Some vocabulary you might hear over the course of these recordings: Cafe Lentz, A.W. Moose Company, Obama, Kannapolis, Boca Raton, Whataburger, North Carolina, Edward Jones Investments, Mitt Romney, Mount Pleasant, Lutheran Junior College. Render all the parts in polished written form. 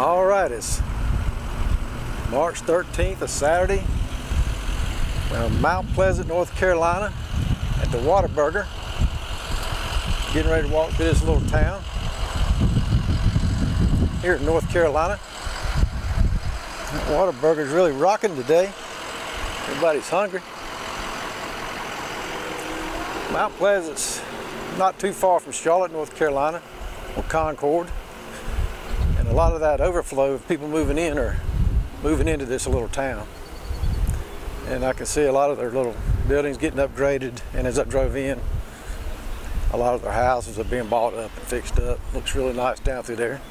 All right, it's March 13th, a Saturday. We're in Mount Pleasant, North Carolina, at the Whataburger. Getting ready to walk through this little town here in North Carolina. That Whataburger's really rocking today. Everybody's hungry. Mount Pleasant's not too far from Charlotte, North Carolina, or Concord. And a lot of that overflow of people moving in or moving into this little town. And I can see a lot of their little buildings getting upgraded, and as I drove in, a lot of their houses are being bought up and fixed up. Looks really nice down through there.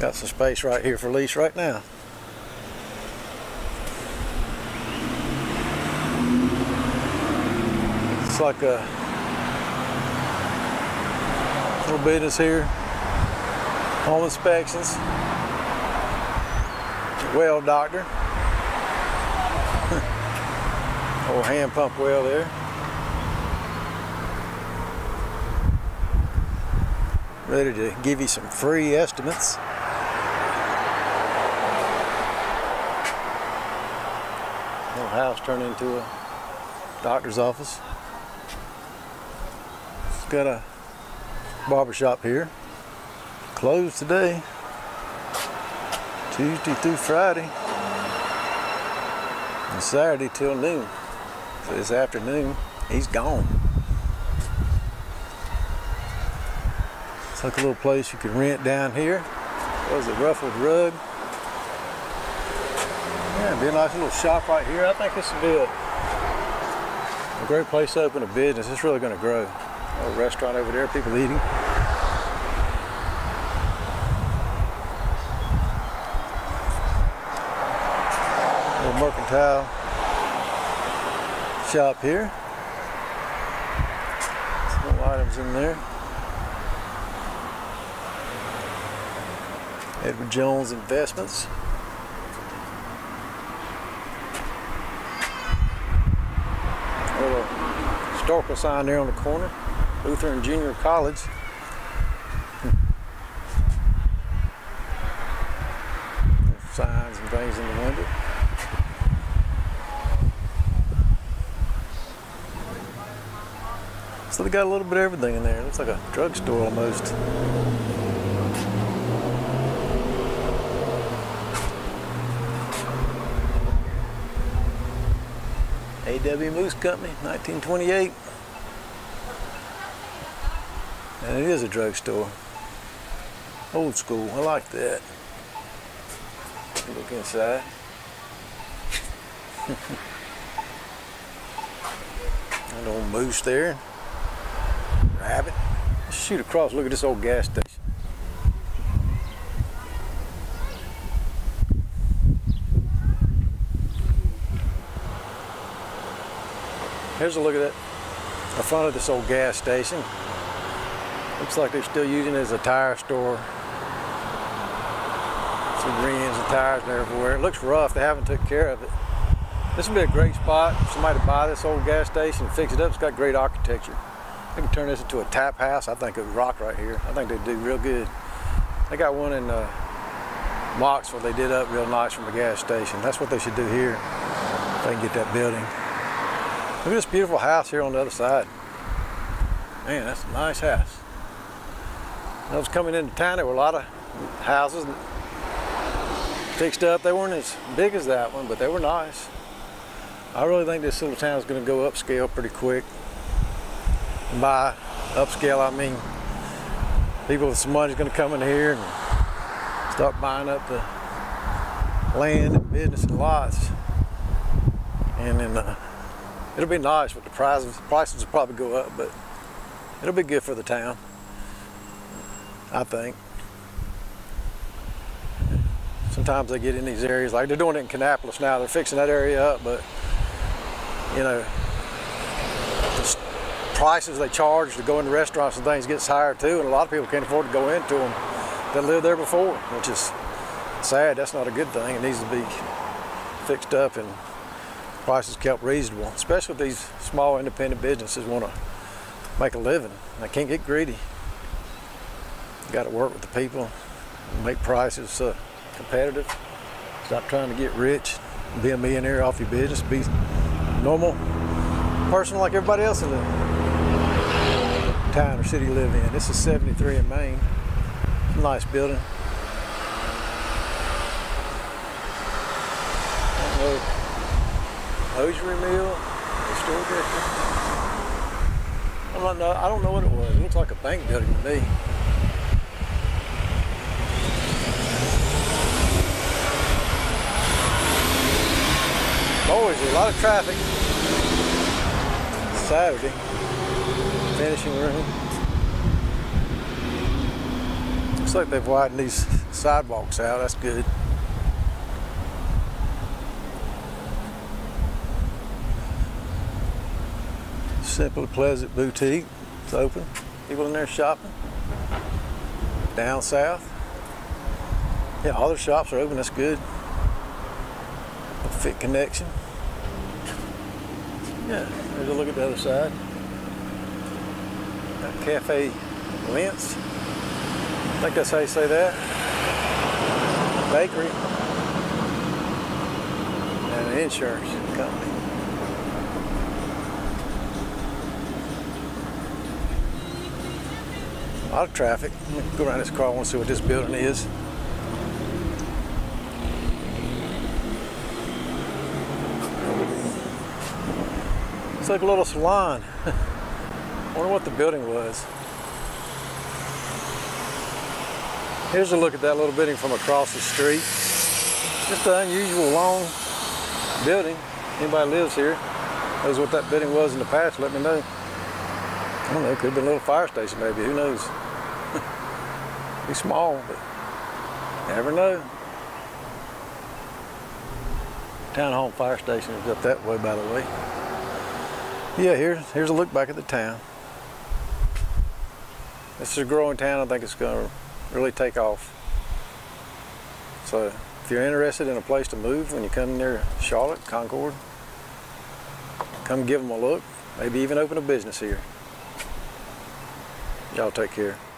Got some space right here for lease right now. It's like a little business here. Home inspections. Well doctor. Old hand pump well there. Ready to give you some free estimates. Little house turned into a doctor's office. It's got a barbershop here. Closed today, Tuesday through Friday, and Saturday till noon. So this afternoon, he's gone. Like a little place you can rent down here. What is it, ruffled rug? Yeah, it'd be a nice little shop right here. I think this would be a great place to open a business. It's really going to grow. A little restaurant over there, people eating. A little mercantile shop here. Some little items in there. Edward Jones Investments. A little historical sign there on the corner. Lutheran Junior College. Signs and things in the window. So they got a little bit of everything in there. Looks like a drugstore almost. A.W. Moose Company, 1928. And it is a drugstore. Old school, I like that. Look inside. That old moose there. Rabbit. Shoot across, look at this old gas station. Here's a look at that, the front of this old gas station. Looks like they're still using it as a tire store. Some rims and tires and everywhere. It looks rough, they haven't took care of it. This would be a great spot for somebody to buy this old gas station and fix it up. It's got great architecture. They can turn this into a tap house. I think it would rock right here. I think they'd do real good. They got one in Knoxville they did up real nice from a gas station. That's what they should do here if they can get that building. Look at this beautiful house here on the other side. Man, that's a nice house. When I was coming into town, there were a lot of houses fixed up. They weren't as big as that one, but they were nice. I really think this little town is going to go upscale pretty quick. And by upscale, I mean people with some money is going to come in here and start buying up the land and business and lots. And then it'll be nice, but the prices will probably go up, but it'll be good for the town, I think. Sometimes they get in these areas, like they're doing it in Kannapolis now, they're fixing that area up, but you know, the prices they charge to go into restaurants and things gets higher too, and a lot of people can't afford to go into them that lived there before, which is sad. That's not a good thing. It needs to be fixed up and prices kept reasonable, especially if these small independent businesses want to make a living. They can't get greedy. You got to work with the people, make prices competitive. Stop trying to get rich, be a millionaire off your business, be a normal person like everybody else in the town or city you live in. This is 73 in Maine. It's a nice building. Hosiery mill, the store district. I don't know what it was. It looks like a bank building to me. Always a lot of traffic. Saturday. Finishing room. Looks like they've widened these sidewalks out. That's good. Simply Pleasant Boutique. It's open. People in there shopping. Down south. Yeah, all their shops are open. That's good. Fit Connection. Yeah, there's a look at the other side. Cafe Lentz. I think that's how you say that. Bakery. And an insurance company. A lot of traffic. Let me go around this car. I want to see what this building is. It's like a little salon. I wonder what the building was. Here's a look at that little building from across the street. Just an unusual long building. Anybody lives here knows what that building was in the past, let me know. I don't know, it could have been a little fire station maybe, who knows? Be small, but you never know. Town Home Fire Station is up that way, by the way. Yeah, here's a look back at the town. This is a growing town. I think it's going to really take off. So if you're interested in a place to move when you come near Charlotte, Concord, come give them a look. Maybe even open a business here. Y'all take care.